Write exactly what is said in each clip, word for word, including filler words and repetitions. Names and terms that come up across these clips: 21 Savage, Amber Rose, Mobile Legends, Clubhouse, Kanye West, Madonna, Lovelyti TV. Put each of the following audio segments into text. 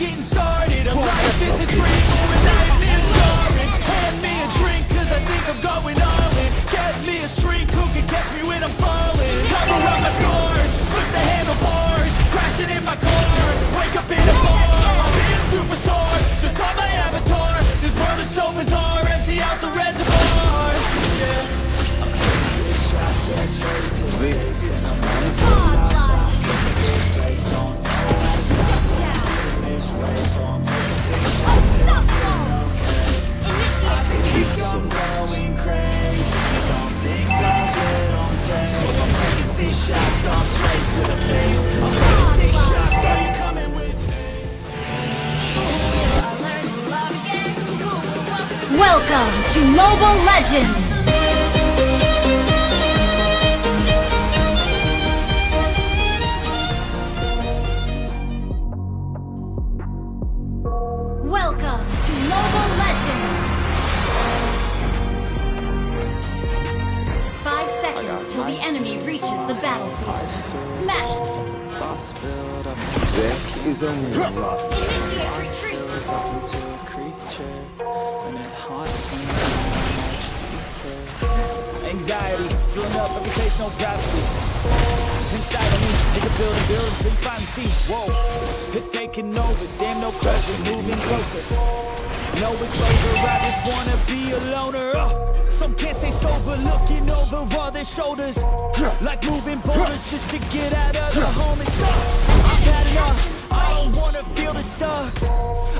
getting started. A life is a dream or a nightmare scarring. Hand me a drink cause I think I'm going all in. Get me a shrink who can catch me when I'm falling. Cover up my scars, flip the handlebars, crashing in my car, wake up in a bar. I'll be a superstar, just on my avatar. This world is so bizarre, empty out the reservoir. Yeah, I'm taking six shots, yeah, straight to this. And I'm running to my shot, something is placed on. Shots off straight to the face. I'm taking six shots. Are you coming with me? I learned to love again. Welcome to Mobile Legends. Welcome to Mobile Legends. Five seconds till the enemy reaches the battlefield. Smash. Death is unlocked. Initiate retreat. Anxiety, filling up every place, no privacy. Inside of me, they can build a building till you finally see. Whoa, it's taking over, damn no pressure, moving closer. No exposure, I just wanna be a loner. uh, Some can't stay sober, looking over all their shoulders. Like moving boulders just to get out of the home. It sucks, I've had enough, I don't wanna feel the stuck.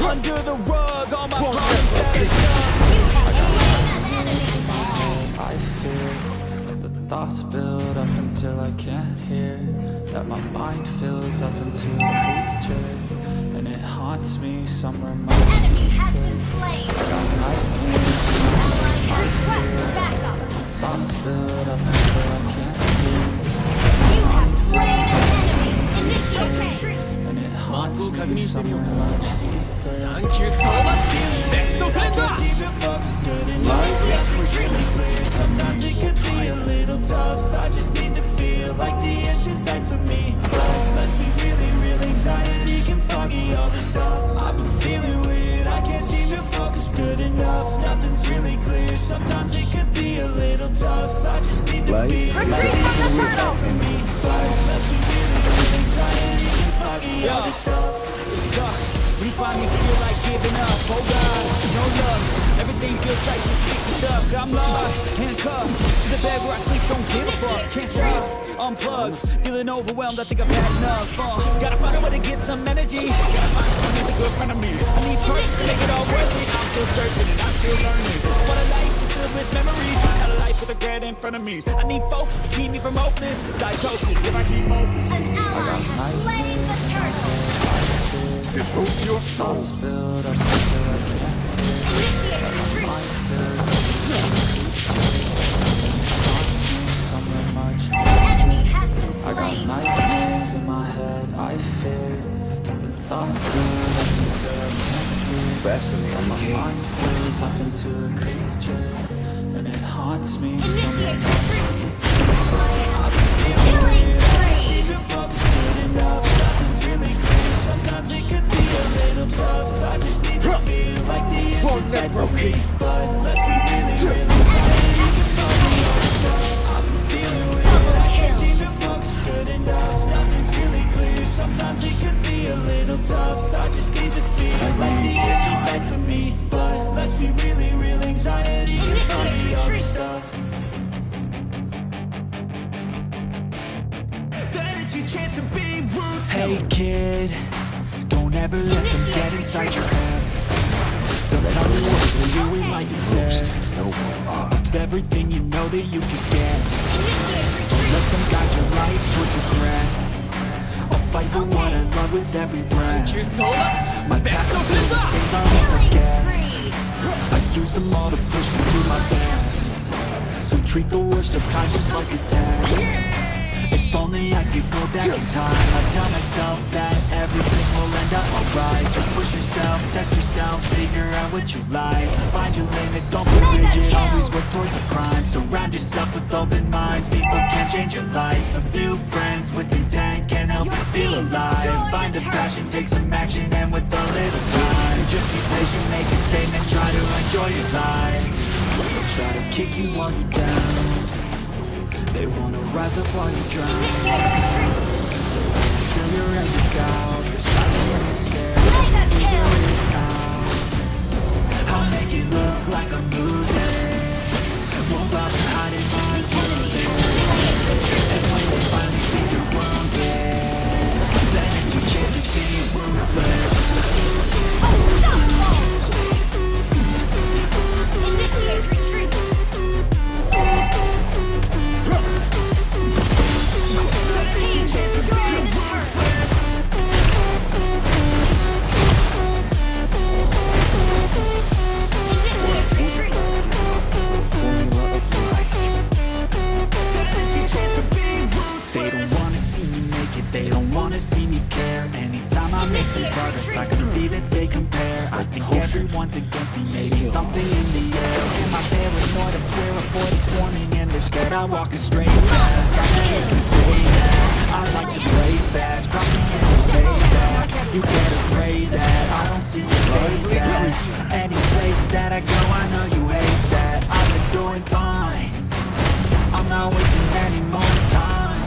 Under the rug, all my problems that are stuck. I feel thoughts build up until I can't hear. That my mind fills up into a creature, and it haunts me somewhere. My enemy has been slain. Request backup. Thoughts build up until I can't hear. You have slain an enemy. Initiate retreat. And it haunts me somewhere much deeper. Thank you so much. Best of friends. I can't seem to focus good enough. Sometimes it could be a little. I just need to feel like the end's inside for me. Unless me really, real anxiety can foggy all this stuff. I've been feeling weird, I can't seem to focus good enough. Nothing's really clear, sometimes it could be a little tough. I just need to feel like the end's inside for me. Unless me really, real anxiety can foggy all this stuff. It sucks, we finally feel like giving up. Oh God, no love. Everything feels like you're sticking stuff. I'm lost, handcuffed to the bed where I sleep. Don't give a fuck. Can't stress, unplugged, feeling overwhelmed. I think I've had enough. Uh, gotta find a way to get some energy. Gotta find someone who's a good friend of me. I need perks to make it all worth it. I'm still searching and I'm still learning. What a life is filled with memories. Not a life with regret in front of me. I need focus to keep me from hopeless psychosis. If I keep hoping, an ally has slain the turtle. Devote your souls. Build up. Initiate retreat! The enemy has been slain! I got nightmares in my head, I fear that the thoughts build up into a creature. Fascinating. My mind fills up into a creature, and it haunts me. Initiate retreat! Killing spree! Nothing's really clear, sometimes it could be a little tough. I just need to feel like the inside for me, but let's be really, really tired. I've been feeling weird, I can't seem to focus good enough. Nothing's really clear, sometimes it could be a little tough. I just need to feel like the edge inside for me, but let's be really, real anxiety can find me all this stuff. Hey kid, don't ever let them get inside your head. They'll tell you what you're doing like it's lost. No more art. Everything you know that you can get. Don't let them guide your life towards regret. I'll fight for what I love with every breath. My past is full of things I'll never forget. I use them all to push me to my best. So treat the worst of time just like a test. If only I could go back in time, I tell myself that everything will end up alright. Just push yourself. yourself, test yourself, figure out what you like. Find your limits, don't be rigid, always work towards a crime. Surround yourself with open minds, people can change your life. A few friends with intent can help you feel alive. Find the passion, take some action, and with a little time, just be patient, make a statement, try to enjoy your life. They'll try to kick you while you're down, they wanna rise up while you drown. Feel your every doubt, there's nothing really scared. I'll make it look like I'm losing, won't bother hiding my losing. And when they finally think you're wounded, then it's your chance to be ruthless. Initiate retreat. Once against me, maybe something in the air. Am I paranoid? I swear a voice warning, and they're scared. I walk a straight path. I can't consider that. I like to play fast, drop me in and stay back. You better pray that I don't see your face at any place that I go. I know you hate that. I've been doing fine, I'm not wasting any more time.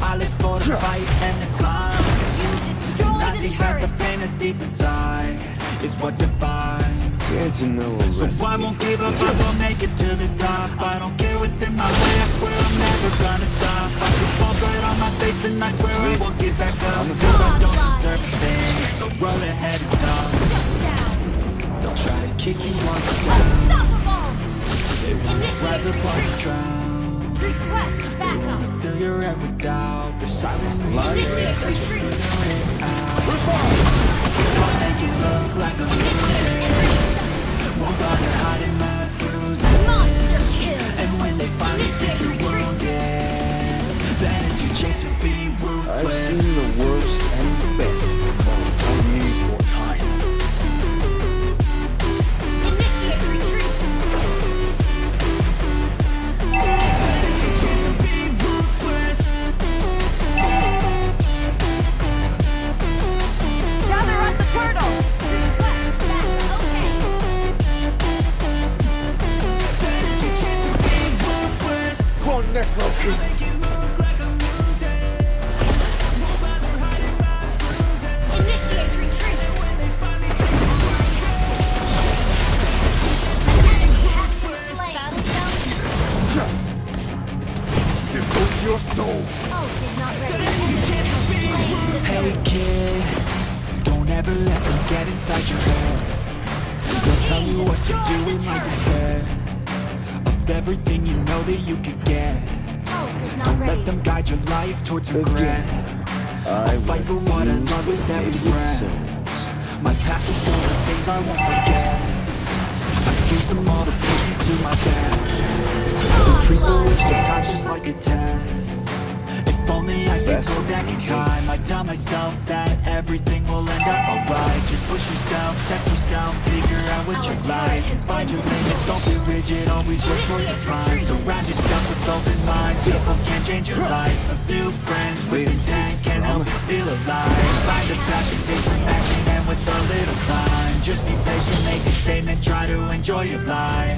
I live for the fight and the climb. You destroy the turret. I think that the pain that's deep inside is what defines. Can't you know a so I won't give up, I will make it to the top. I don't care what's in my way, I swear I'm never gonna stop. I can fall right on my face and I swear I won't get back up. Cause I don't deserve a thing, the road ahead is tough. They'll try to kick you on the ground, unstoppable. They wanna rise up on the ground, request backup. They wanna fill your head with doubt, they're silently initiate retreat. Revolve. I'll make it look like I'm losing, won't bother hiding my bruises. Monster kill. And when they finally think you're wounded, then it's your chance to be ruthless. I've seen the worst and the best, only your time. Initiate retreat. It's your chance to be ruthless. Gather up the turtle. Necro King. Everything you know that you could get, oh, not don't let them guide your life towards regret. I'll fight for what I love with every breath. My past is full of things I won't forget. I've used them all to push me to my death. So treat the worst of times just like a test. If only I could go back in time, I tell myself that everything will end up alright. Just push yourself, test yourself, figure out what you like. Find your limits, don't be rigid, always work towards a prime. Surround yourself with open minds, people can change your life. A few friends with intent can help you feel alive. Find a passion, take some action, and with a little time, just be patient, make a statement, try to enjoy your life.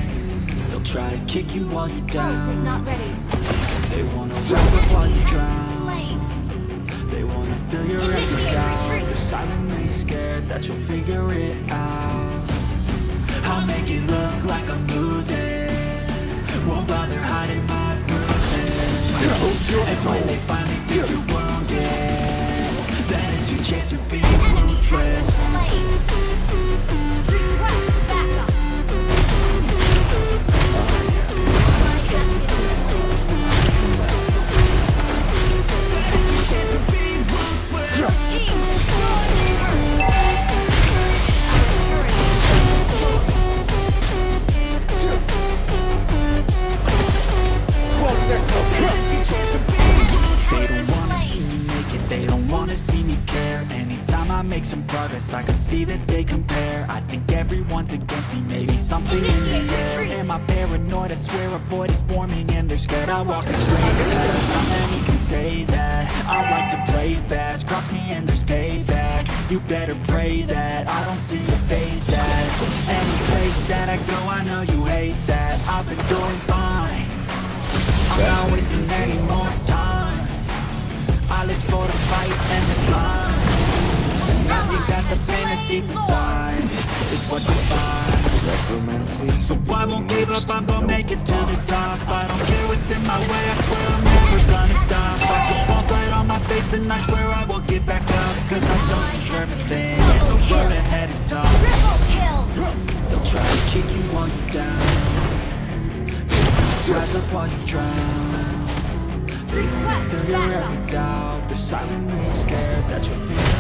They'll try to kick you while you're down. Is not ready. They wanna rise up while you drown. They wanna fill your every doubt. They're silently scared that you'll figure it out. I'll make it look like I'm losing, won't bother hiding my bruises. And when they finally think you're wounded, then it's your chance to be ruthless. Request backup. They don't wanna see me care. Anytime I make some progress. I can see that they compare. I think everyone's against me, maybe something Initiate in the air. Retreat. Am I paranoid? I swear a void is forming and they're scared. I walk a straight path. How many can say that? I like to play fast. Cross me and there's payback. You better pray that I don't see your face at any place that I go. I know you hate that. I've been doing fine. I'm That's not wasting any more time. I live for the fight and the climb. Now you got the pain that's deep inside. It's what you find. Necromancy. So I won't give up, I'm gonna make it to the top. I don't care what's in my way, I swear I'm never gonna stop. I can fall flat on my face and I swear I will get back up. Cause I don't deserve a thing, the road ahead is tough. They'll try to kick you while you're down. Rise up while you drown. Request, they're your doubt, they're silently scared, that's your fear.